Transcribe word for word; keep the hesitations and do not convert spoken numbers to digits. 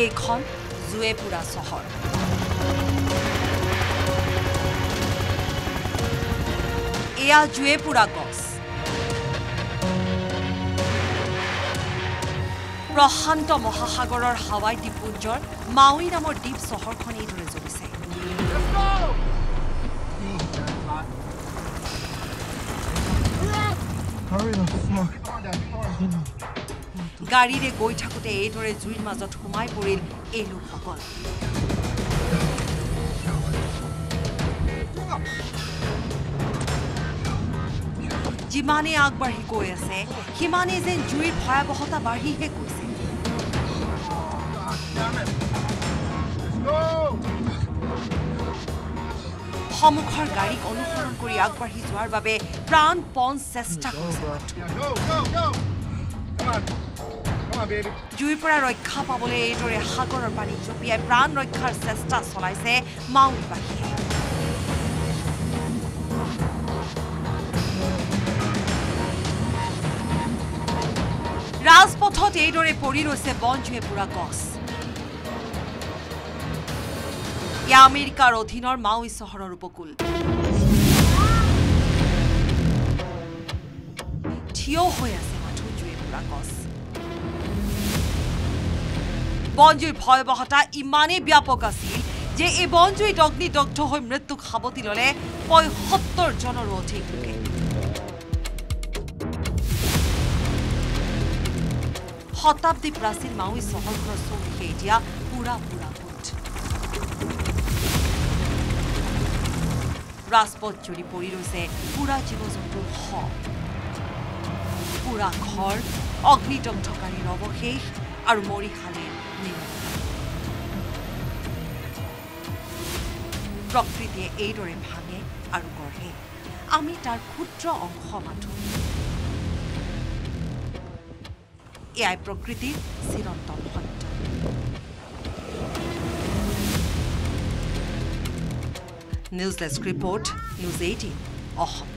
এইখন জুৱেপুৰা চহৰ। এয়া জুৱেপুৰা গছ। প্ৰশান্ত মহাসাগৰৰ হাৱাই দ্বীপপুঞ্জৰ মাউই নামৰ দ্বীপ চহৰখন এইদৰে জ্বলিছে। গাড়ীৰে গৈ থাকোতে এইদৰে জুইৰ মাজত সোমাই পৰিল এই লোকসকল। যিমানে আগবাঢ়ি গৈ আছে সিমানেই যেন জুইৰ ভয়াৱহতা বাঢ়িহে গৈছে। সমুখৰ গাড়ীক অনুসৰণ কৰি আগবাঢ়ি যোৱাৰ বাবে প্ৰাণপণ চেষ্টা কৰিছে। জুইৰ পৰা ৰক্ষা পাবলৈ এইদৰে সাগৰৰ পানী জঁপিয়াই প্ৰাণ ৰক্ষাৰ চেষ্টা চলাইছে মাউইবাসীয়ে। ৰাজপথত এইদৰে পৰি ৰৈছে বন জুৱেপুৰা গছ। ইয়া আমেৰিকাৰ অধীনৰ মাউই চহৰৰ উপকূল। থিয় হৈ আছে মাথো জুৱেপুৰা গছ। বনজুইৰ ভয়াৱহতা ইমানেই ব্যাপক আছিল যে এই বনজুইত অগ্নিদগ্ধ হৈ মৃত্যুক সাৱটি ল'লে পঁয়সত্তৰ জনৰো অধিক লোকে। শতাব্দী প্ৰাচীন মাউই চহৰখনৰ চৌদিশে এতিয়া পুৰা পুৰা গোট। ৰাজপথ জুৰি পৰি ৰৈছে পুৰা জীৱ জন্তুৰ শ, পুৰা ঘৰ, অগ্নিদগ্ধকাৰীৰ অৱশেষ আৰু মৰিশালীৰ নিৰ্মাণ। প্ৰকৃতিয়ে এইদৰে ভাঙে আৰু গঢ়ে, আমি তাৰ ক্ষুদ্ৰ অংশ মাথো। এয়াই প্ৰকৃতিৰ চিৰন্তন সত্য। News desk report, news eighteen, Assam.